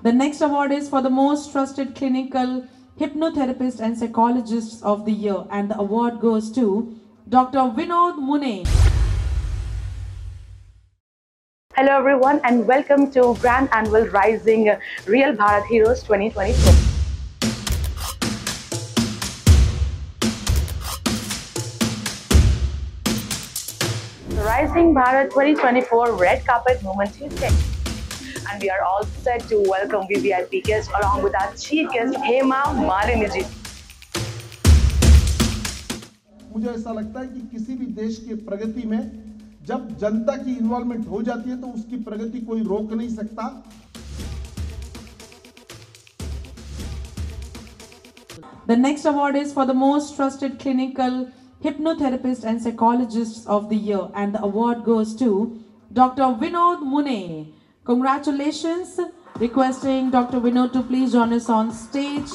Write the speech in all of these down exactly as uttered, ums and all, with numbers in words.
The next award is for the most trusted clinical hypnotherapist and psychologist of the year, and the award goes to Doctor Vinod Mune. Hello everyone and welcome to Grand Annual Rising Real Bharat Heroes twenty twenty-four. Rising Bharat twenty twenty-four Red Carpet Moment Tuesday. And we are all set to welcome V V I P guest along with our chief guest Hema Malini ji. मुझे ऐसा लगता है कि किसी भी देश की प्रगति में जब जनता की इन्वॉल्वमेंट हो जाती है तो उसकी प्रगति कोई रोक नहीं सकता. The next award is for the most trusted clinical hypnotherapist and psychologist of the year, and the award goes to Doctor Vinod Mune. Congratulations. Requesting Doctor Vinod to please join us on stage.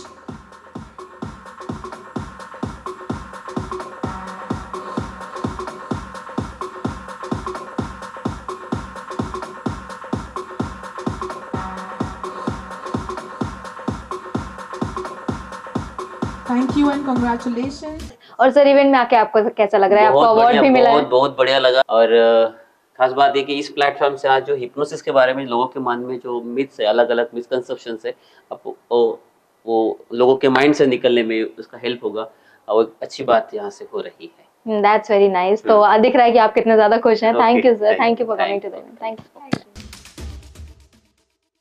Thank you and congratulations. और sir event में आके आपको कैसा लग रहा है? आपको award भी मिला है. बहुत बहुत बढ़िया लगा और खास बात ये कि इस प्लेटफॉर्म से आज जो हिप्नोसिस के बारे में लोगों के मन में जो मिथ्स है, अलग अलग मिसकंसेप्शन है, वो, वो लोगों के माइंड से निकलने में उसका हेल्प होगा और अच्छी बात यहाँ से हो रही है. That's very nice. तो दिख रहा है कि आप कितना ज्यादा खुश हैं. Thank you sir. Thank you for coming to the event. Thank you.